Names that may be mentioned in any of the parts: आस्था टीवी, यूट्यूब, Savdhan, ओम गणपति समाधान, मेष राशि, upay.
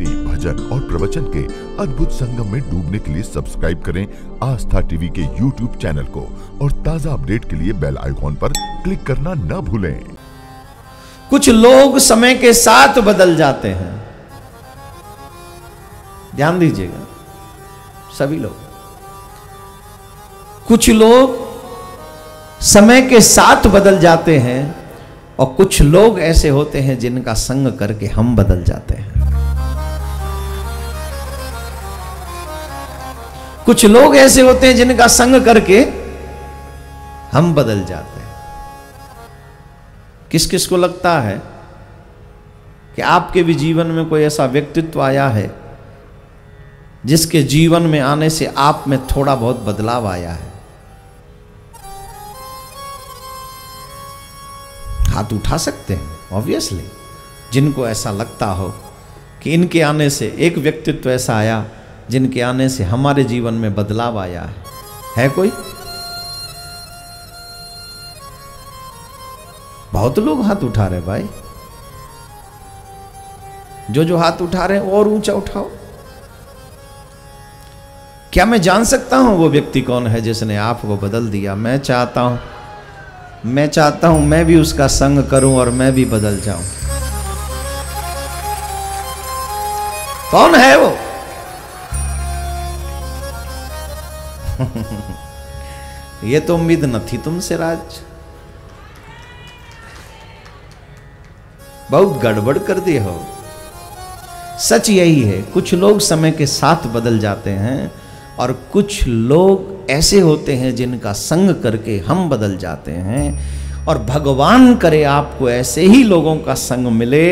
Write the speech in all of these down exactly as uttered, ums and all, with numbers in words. भक्ति, भजन और प्रवचन के अद्भुत संगम में डूबने के लिए सब्सक्राइब करें आस्था टीवी के यूट्यूब चैनल को और ताजा अपडेट के लिए बेल आइकॉन पर क्लिक करना न भूलें। कुछ लोग समय के साथ बदल जाते हैं, ध्यान दीजिएगा सभी लोग। कुछ लोग समय के साथ बदल जाते हैं और कुछ लोग ऐसे होते हैं जिनका संग करके हम बदल जाते हैं। कुछ लोग ऐसे होते हैं जिनका संग करके हम बदल जाते हैं। किस किस को लगता है कि आपके भी जीवन में कोई ऐसा व्यक्तित्व आया है जिसके जीवन में आने से आप में थोड़ा बहुत बदलाव आया है? हाथ उठा सकते हैं ऑब्वियसली। जिनको ऐसा लगता हो कि इनके आने से एक व्यक्तित्व ऐसा आया जिनके आने से हमारे जीवन में बदलाव आया है, है कोई? बहुत लोग हाथ उठा रहे भाई। जो जो हाथ उठा रहे हैं और ऊंचा उठाओ। क्या मैं जान सकता हूं वो व्यक्ति कौन है जिसने आपको बदल दिया? मैं चाहता हूं मैं चाहता हूं मैं भी उसका संग करूं और मैं भी बदल जाऊं। कौन है वो? ये तो उम्मीद न थी तुमसे राज। बहुत गड़बड़ कर दिए हो। सच यही है, कुछ लोग समय के साथ बदल जाते हैं और कुछ लोग ऐसे होते हैं जिनका संग करके हम बदल जाते हैं। और भगवान करे आपको ऐसे ही लोगों का संग मिले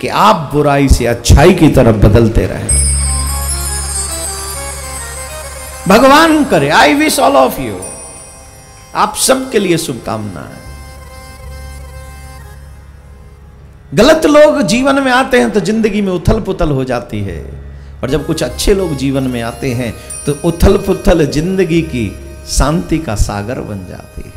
कि आप बुराई से अच्छाई की तरफ बदलते रहें। भगवान करे। I wish all of you, आप सबके लिए शुभकामनाएं। गलत लोग जीवन में आते हैं तो जिंदगी में उथल पुथल हो जाती है, और जब कुछ अच्छे लोग जीवन में आते हैं तो उथल पुथल जिंदगी की शांति का सागर बन जाती है।